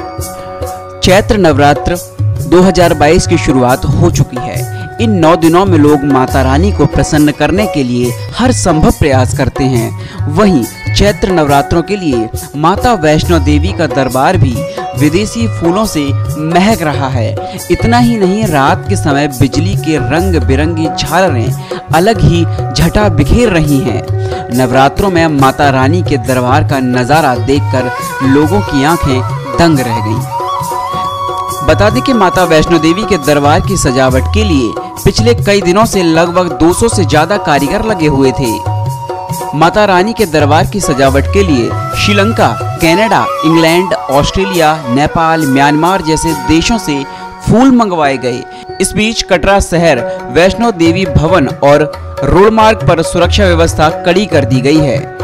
चैत्र नवरात्र 2022 की शुरुआत हो चुकी है। इन 9 दिनों में लोग माता रानी को प्रसन्न करने के लिए हर संभव प्रयास करते हैं। वहीं चैत्र नवरात्रों के लिए माता वैष्णो देवी का दरबार भी विदेशी फूलों से महक रहा है। इतना ही नहीं, रात के समय बिजली के रंग बिरंगी झालरें अलग ही झटा बिखेर रही हैं। नवरात्रों में माता रानी के दरबार का नज़ारा देखकर लोगों की आंखें दंग रह गईं। बता दें कि माता वैष्णो देवी के दरबार की सजावट के लिए पिछले कई दिनों से लगभग 200 से ज्यादा कारीगर लगे हुए थे। माता रानी के दरबार की सजावट के लिए Sri Lanka, Canada, England, Australia, Nepal, Myanmar जैसे देशों से फूल मंगवाए गए। इस बीच कटरा शहर वैष्णो देवी भवन और रोड मार्ग पर सुरक्षा व्यवस्था कड़ी कर दी गई है।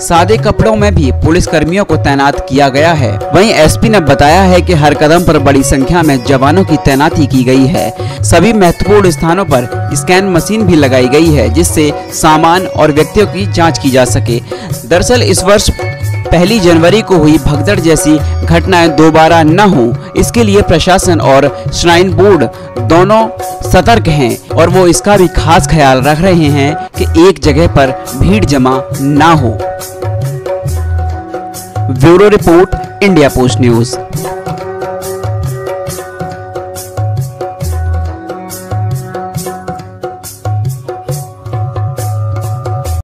सादे कपड़ों में भी पुलिस कर्मियों को तैनात किया गया है। वहीं एसपी ने बताया है कि हर कदम पर बड़ी संख्या में जवानों की तैनाती की गई है। सभी महत्वपूर्ण स्थानों पर स्कैन मशीन भी लगाई गई है, जिससे सामान और व्यक्तियों की जांच की जा सके। दरअसल इस वर्ष 1 जनवरी को हुई भगदड़ जैसी घटनाएं दोबारा न हो, इसके लिए प्रशासन और श्राइन बोर्ड दोनों सतर्क हैं और वो इसका भी खास ख्याल रख रहे हैं कि एक जगह पर भीड़ जमा ना हो। Bureau report, India post news.